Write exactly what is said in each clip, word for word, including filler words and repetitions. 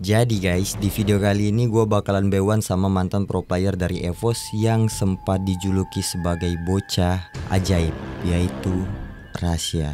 Jadi guys, di video kali ini gue bakalan bewan sama mantan pro player dari Evos yang sempat dijuluki sebagai bocah ajaib, yaitu Rasya.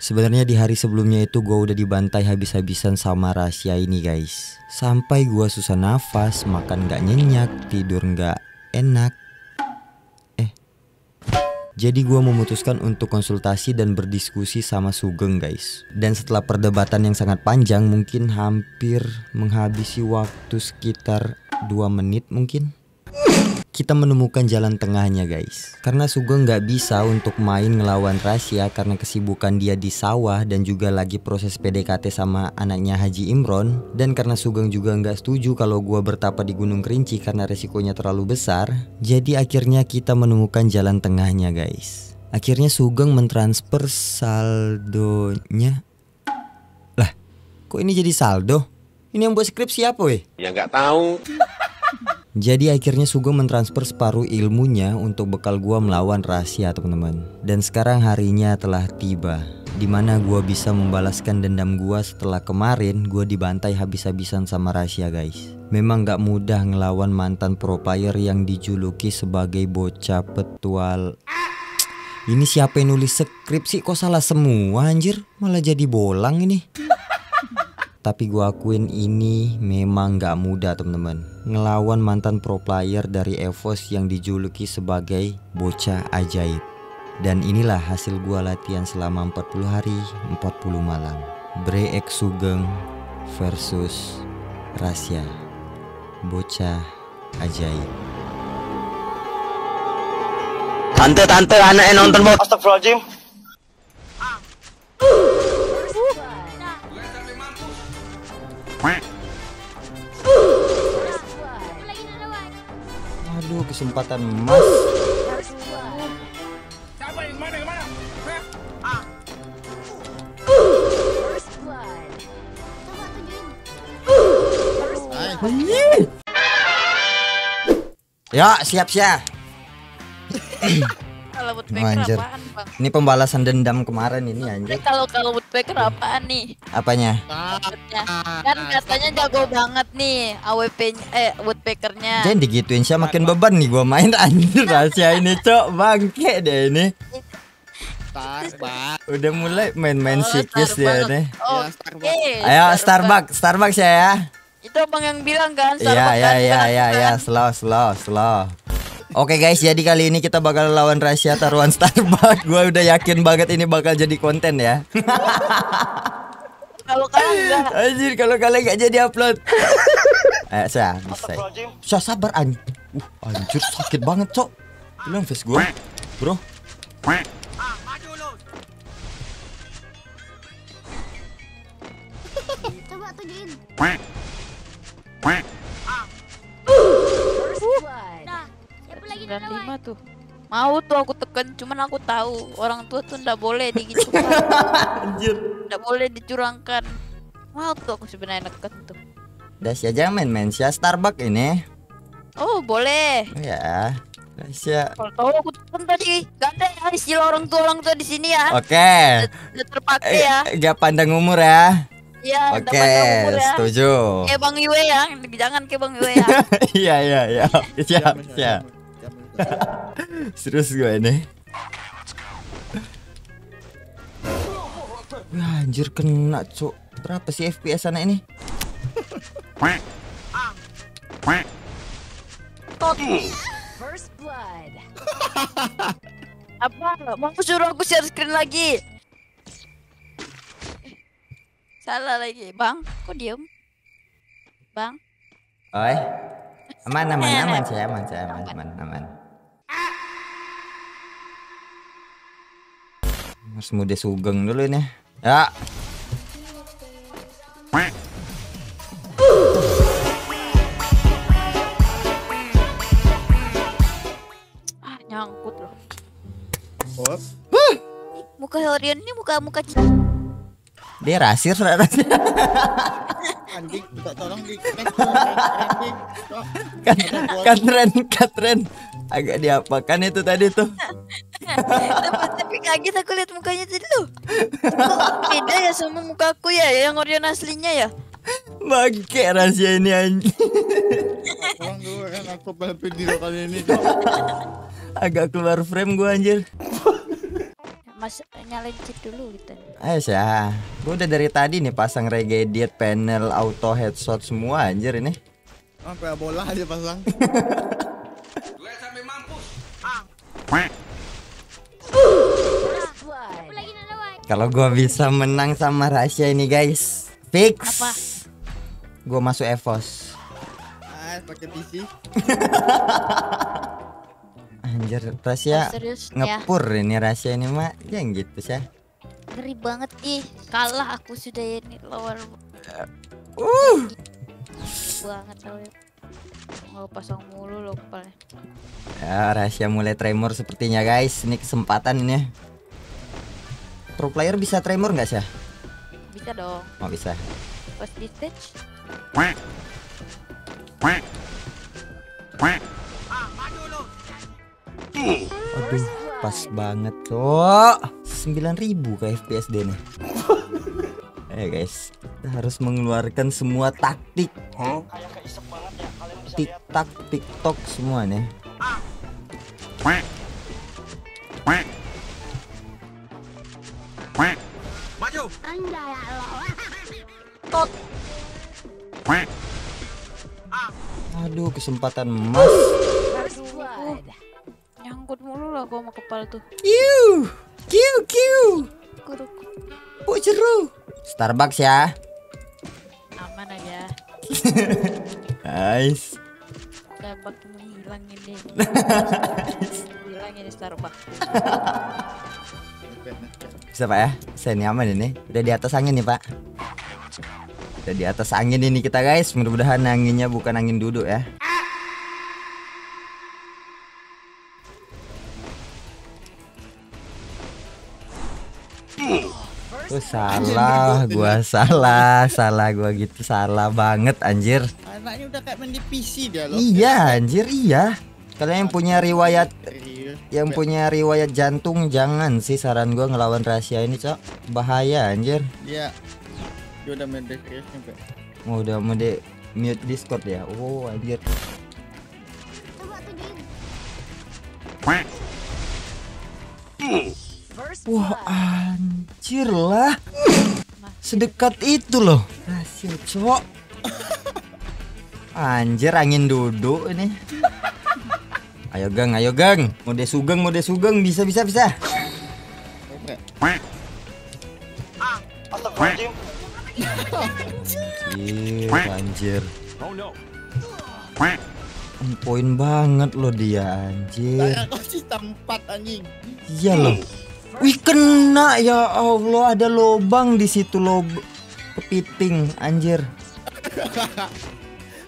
Sebenarnya di hari sebelumnya itu gue udah dibantai habis-habisan sama Rasya ini guys. Sampai gue susah nafas, makan gak nyenyak, tidur gak enak. Eh, Jadi gue memutuskan untuk konsultasi dan berdiskusi sama Sugeng guys. Dan setelah perdebatan yang sangat panjang, mungkin hampir menghabisi waktu sekitar dua menit mungkin, kita menemukan jalan tengahnya guys. Karena Sugeng nggak bisa untuk main ngelawan Rasya karena kesibukan dia di sawah dan juga lagi proses P D K T sama anaknya Haji Imron. Dan karena Sugeng juga nggak setuju kalau gua bertapa di Gunung Kerinci karena resikonya terlalu besar, jadi akhirnya kita menemukan jalan tengahnya guys. Akhirnya Sugeng mentransfer saldonya. Lah, kok ini jadi saldo? Ini yang buat skrip siapa weh? Ya nggak tahu. Jadi akhirnya Sugeng mentransfer separuh ilmunya untuk bekal gua melawan Rasya teman-teman. Dan sekarang harinya telah tiba, dimana gua bisa membalaskan dendam gua setelah kemarin gua dibantai habis-habisan sama Rasya guys. Memang gak mudah ngelawan mantan pro player yang dijuluki sebagai bocah petual. Ini siapa yang nulis skrip sih? Kok salah semua anjir? Malah jadi bolang ini. Tapi gue akuin ini memang gak mudah teman-teman, ngelawan mantan pro player dari Evos yang dijuluki sebagai bocah ajaib. Dan inilah hasil gue latihan selama empat puluh hari empat puluh malam. Break Sugeng versus Rasya, bocah ajaib. Tante-tante anaknya nonton bot. Astagfirullahaladzim. Aduh, kesempatan emas. Ya, siap siap. Kalau woodpecker apaan, Bang? Ini pembalasan dendam kemarin ini anjir. Kalau kalau woodpecker apaan nih? Apanya? Woodpecker-nya. Kan katanya jago banget nih A W P-nya, eh woodpecker-nya. Jangan digituin, Sya, makin beban nih gua main anjir. Rasya ini cok bangke deh ini. Starbucks. Udah mulai main-main oh, sikis dia ini. Oh, ya, Starbucks. Ayo Starbucks, Starbucks ya ya. Itu Bang yang bilang kan Starbucks. Iya iya iya iya, slow slow slow. Oke guys, jadi kali ini kita bakal lawan Rasya taruhan Starbucks. Gue udah yakin banget ini bakal jadi konten ya. Kalau kalian anjir, kalau kalian gak jadi upload. Ayo Sya, bisa. Sya sabar anj. Uh, anjir sakit banget, cok. Bilang face gue, bro. Coba tunjukin. lima tuh mau tuh aku tekan, cuman aku tahu orang tua tuh ndak boleh digitukan, ndak boleh dicurangkan. Mau tuh aku sebenarnya neken tuh. Dasya jangan main-main Sya, Starbucks ini. Oh boleh. Oh, ya. Dasya. Kalau tahu aku tekan tadi, ganda ya istilah orang tua orang tua di sini ya. Oke. Okay. Nggak terpakai ya. Nggak pandang umur ya. Ya, oke, okay, ya. Setuju. Kayak Bang Yue ya, jangan kayak Bang Yue ya. Iya iya iya. Siap siap. Serius gue ini. Anjir kena cok. Berapa sih F P S anak ini? First blood. Apa? Mau suruh aku share screen lagi? Salah lagi, Bang. Kok diem, Bang? Oi. Aman aman aman saya aman saya aman aman aman. Harus mudah Sugeng dulu nih. Ya. Ah, nyangkut loh. What? Huh. Muka Horion ini muka-muka dia rasir rasir. Anjing, tolong di katren katren agak diapakan itu tadi tuh. Tapi kaget aku lihat mukanya tadi loh. Beda ya sama mukaku ya, yang Orion aslinya ya. Bangke Rasya ini anjing. Agak keluar frame gua anjir. Masuk nyalain cheat dulu gitu. Ayo ya, gua udah dari tadi nih pasang regedit panel auto headshot semua anjir ini. Sampai bola aja pasang. Gue sampai mampus. Ah. Kalau gua bisa menang sama Rasya ini guys, fix. Apa? Gua masuk Evos. Ah, pakai P C. Anjir, Rasya ngepur ya. Ini Rasya ini mah yang gitu sih. Ngeri banget ih, kalah aku sudah ini lawan. Uh. Banget lawan. Mau pasang mulu lo kepalanya. Ya, Rasya mulai tremor sepertinya guys. Ini kesempatan ini. Pro player bisa tremor nggak sih? Bisa dong. Oh bisa. Pas di stage. Quack. Quack. Quack. Aduh, pas banget kok. sembilan ribu ke F P S D nih. Eh guys, kita harus mengeluarkan semua taktik. Huh? Tiktak, tiktok semua nih. Aduh, kesempatan emas. Nyangkut mulu lah gua sama kepala tuh. Kiu, kiu, kiu. Bu jeru. Starbucks ya. Aman aja. Nice. Starbucks hilang ini. Hilang ini Starbucks. Bisa Pak ya? Saya ini aman ini. Udah di atas angin nih Pak. Udah di atas angin ini kita guys. Mudah-mudahan anginnya bukan angin duduk ya. Oh, salah, gua salah, salah gua gitu, salah banget anjir. Anaknya udah kayak main di P C dia loh. Iya anjir, iya. Kalian yang punya riwayat yang punya riwayat jantung jangan sih, saran gua ngelawan Rasya ini, Cok. Bahaya anjir. Iya. Dia udah mode crash nih, Pak. Oh, udah mode mute Discord ya. Oh, anjir. Coba tuh diem. Wah anjir lah. Sedekat itu loh Rasya cok. Anjir angin duduk ini. Ayo gang, ayo gang. Mode Sugeng, mode Sugeng. Bisa, bisa, bisa. Anjir, anjir. Poin banget loh dia anjir. Iya loh. Wih kena ya Allah, ada lobang di situ, lob kepiting anjir.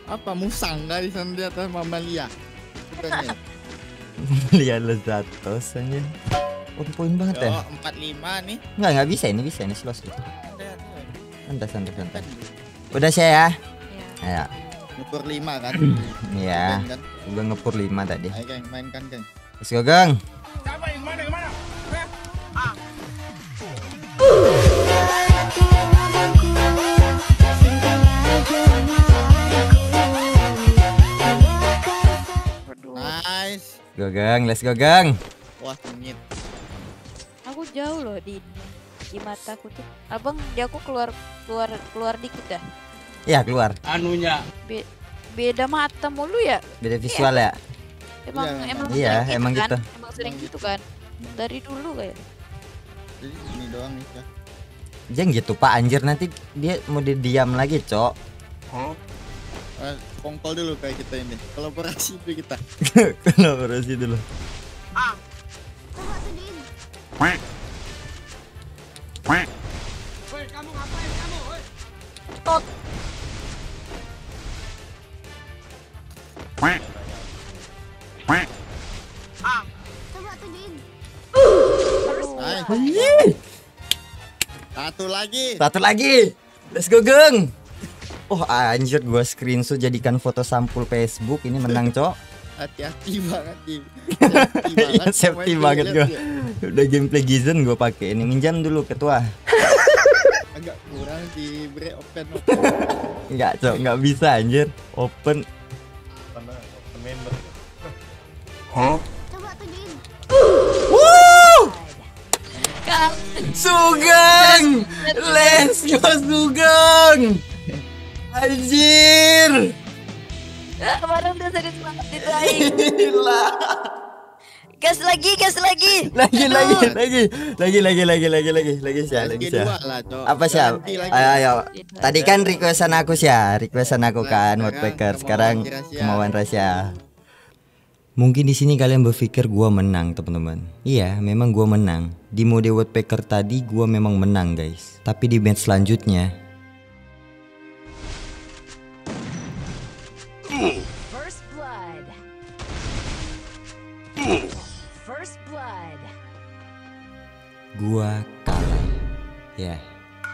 Apa musang dari sana di atas mamalia? Mamalia lezatos anjir. Poin-poin banget ya. empat puluh lima nih. Enggak, enggak bisa ini, bisa ini slow slow. Santai santai santai. Udah saya ya. Iya. Ngepur lima kan? Iya. Udah ngepur lima tadi. Ayo geng, mainkan geng. Let's go geng. Nice. Go gang, let's go gang. Wah sengit. Aku jauh loh di di mataku tuh. Abang dia aku keluar keluar keluar dikit dah. Ya keluar. Anunya. Be beda mata mulu ya. Beda visual ya. ya? Emang ya, emang iya, gitu emang kan? gitu. Emang sering gitu kan. Dari dulu kayak. Jadi ini doang nih ya. Jangan gitu Pak anjir, nanti dia mau diam lagi, Cok. Huh? Eh, pongkol dulu kayak kita ini. Kolaborasi dulu kita. Kolaborasi dulu. Ah. Coba tuh din. Woi, kamu ngapain kamu, woi? Tot. Ah. Coba tuh din. Hai. Satu lagi. Satu lagi. Let's go, geng. Oh, anjir gua screenshot jadikan foto sampul Facebook. Ini menang, Cok. Hati-hati banget, Di. Hati banget. Safety banget gua. Udah gameplay Gizen gua pakai ini. Minjam dulu ketua. Agak kurang. Harus diberi open open. Enggak, Cok, enggak bisa anjir. Open. Open, open member. Hah? Coba tunjukin. Wuh! Sugeng! Let's go Sugeng! Anjir! Ah, kemarin udah serius banget itu aing. Gila. Gas lagi, gas lagi. Lagi, lagi, lagi. Lagi, lagi, lagi, lagi, lagi, lagi, Syah, lagi, Syah. Apa, Syah? Ayo, ayo. Tadi kan requestan aku, Syah. Requestan aku kan, Modpacker. Sekarang kemauan Rasya. Mungkin di sini kalian berpikir gua menang, teman-teman. Iya, memang gua menang. Di mode Modpacker tadi gua memang menang, guys. Tapi di match selanjutnya gua kalah ya, yeah.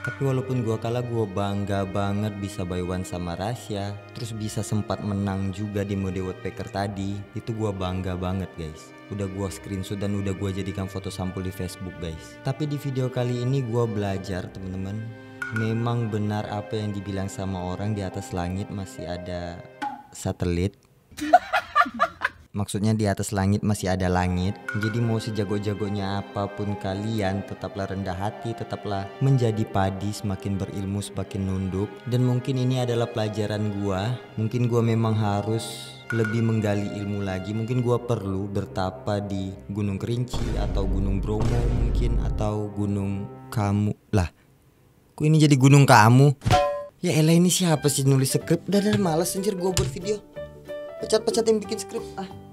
Tapi walaupun gua kalah, gua bangga banget bisa buy one sama Rasya, terus bisa sempat menang juga di mode Modpacker tadi. Itu gua bangga banget, guys. Udah gua screenshot dan udah gua jadikan foto sampul di Facebook, guys. Tapi di video kali ini gua belajar, teman-teman, memang benar apa yang dibilang sama orang, di atas langit masih ada satelit. Maksudnya di atas langit masih ada langit. Jadi mau sejago-jagonya apapun kalian, tetaplah rendah hati, tetaplah menjadi padi, semakin berilmu semakin nunduk. Dan mungkin ini adalah pelajaran gua. Mungkin gua memang harus lebih menggali ilmu lagi. Mungkin gua perlu bertapa di Gunung Kerinci atau Gunung Bromo mungkin, atau Gunung Kamu. Lah, kok ini jadi Gunung Kamu? Ya elah, ini siapa sih nulis skrip? Udah, udah males anjir gua buat video. Pecat-pecat yang bikin skrip ah.